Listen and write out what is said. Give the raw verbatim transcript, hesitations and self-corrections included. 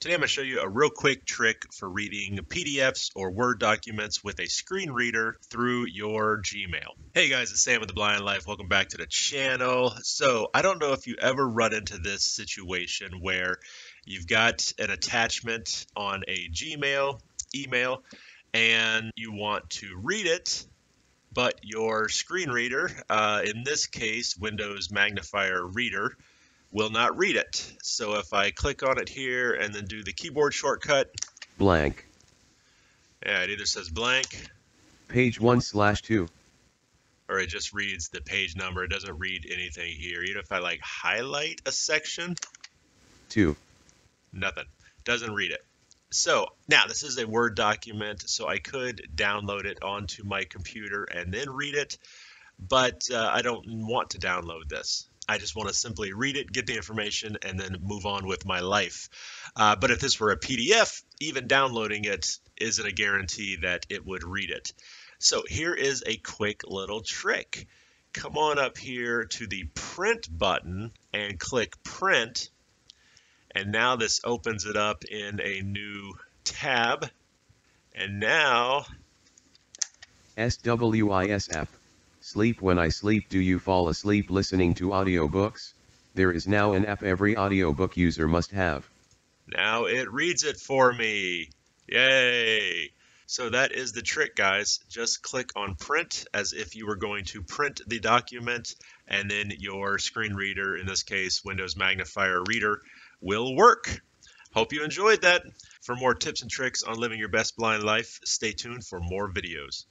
Today I'm going to show you a real quick trick for reading P D Fs or Word documents with a screen reader through your Gmail. Hey guys, it's Sam with The Blind Life. Welcome back to the channel. So I don't know if you ever run into this situation where you've got an attachment on a Gmail email and you want to read it, but your screen reader, uh, in this case, Windows Magnifier Reader, will not read it. So if I click on it here and then do the keyboard shortcut, blank. Yeah, it either says blank. Page one slash two. Or it just reads the page number. It doesn't read anything here. Even if I like highlight a section. Two. Nothing. Doesn't read it. So now this is a Word document, so I could download it onto my computer and then read it, but uh, I don't want to download this. I just want to simply read it, get the information, and then move on with my life. Uh, but if this were a P D F, even downloading it isn't a guarantee that it would read it. So here is a quick little trick. Come on up here to the print button and click print. And now this opens it up in a new tab. And now... S W I S app. Sleep when I sleep. Do you fall asleep listening to audiobooks? There is now an app every audiobook user must have. Now it reads it for me. Yay! So that is the trick, guys. Just click on print as if you were going to print the document, and then your screen reader, in this case Windows Magnifier Reader, will work. Hope you enjoyed that. For more tips and tricks on living your best blind life, stay tuned for more videos.